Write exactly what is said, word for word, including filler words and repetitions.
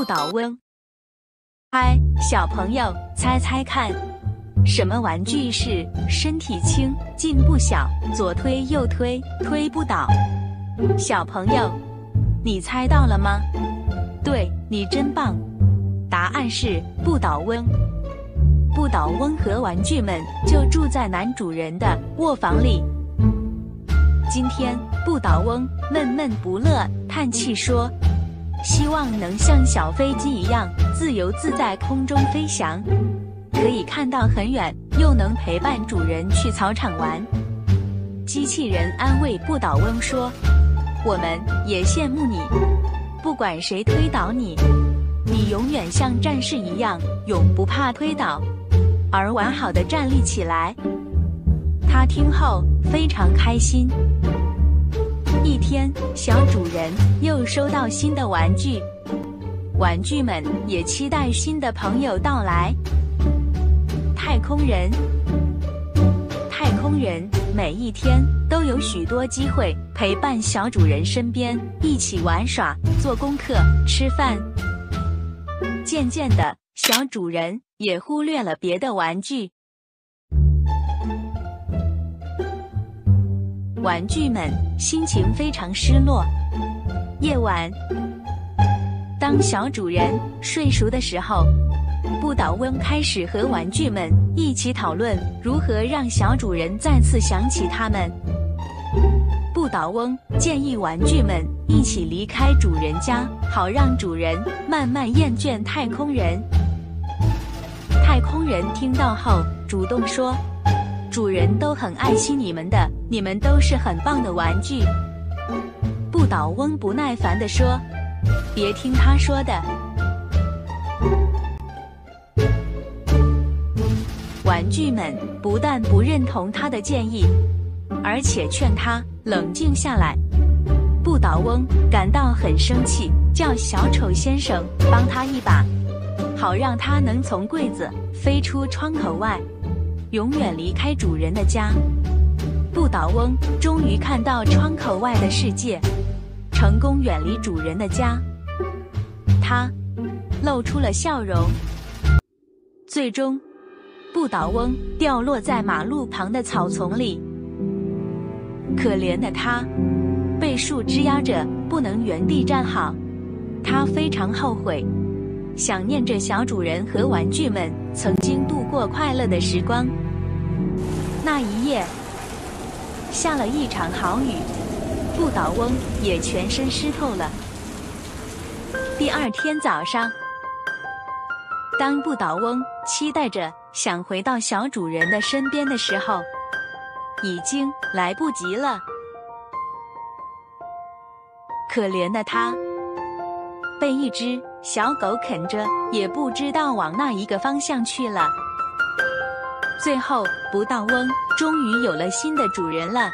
鹿岛翁。嗨，小朋友，猜猜看，什么玩具是身体轻、劲不小、左推右推推不倒？小朋友，你猜到了吗？对，你真棒！答案是不倒翁。不倒翁和玩具们就住在男主人的卧房里。今天，不倒翁闷闷不乐，叹气说：“希望能像小飞机一样自由自在空中飞翔，可以看到很远，又能陪伴主人去草场玩。”机器人安慰不倒翁说：“我们也羡慕你，不管谁推倒你，你永远像战士一样，永不怕推倒，而完好的站立起来。”他听后非常开心。一天，小主人又收到新的玩具，玩具们也期待新的朋友到来。太空人，太空人每一天都有许多机会陪伴小主人身边，一起玩耍、做功课、吃饭。渐渐的，小主人也忽略了别的玩具。玩具们心情非常失落。夜晚，当小主人睡熟的时候，不倒翁开始和玩具们一起讨论如何让小主人再次想起他们。不倒翁建议玩具们一起离开主人家，好让主人慢慢厌倦太空人。太空人听到后主动说：“主人都很爱惜你们的，你们都是很棒的玩具。”不倒翁不耐烦地说：“别听他说的。”玩具们不但不认同他的建议，而且劝他冷静下来。不倒翁感到很生气，叫小丑先生帮他一把，好让他能从柜子飞出窗口外，永远离开主人的家。不倒翁终于看到窗口外的世界，成功远离主人的家。他露出了笑容。最终，不倒翁掉落在马路旁的草丛里。可怜的他，被树枝压着，不能原地站好。他非常后悔，想念着小主人和玩具们曾经度过快乐的时光。那一夜，下了一场好雨，不倒翁也全身湿透了。第二天早上，当不倒翁期待着想回到小主人的身边的时候，已经来不及了。可怜的他，被一只小狗啃着，也不知道往哪一个方向去了。最后，不倒翁终于有了新的主人了。